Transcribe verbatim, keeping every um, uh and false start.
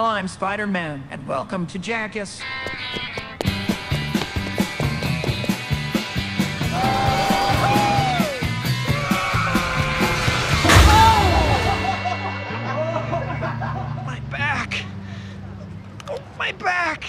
Hello, I'm Spider-Man, and welcome to Jackass. Oh! My back! Oh, my back!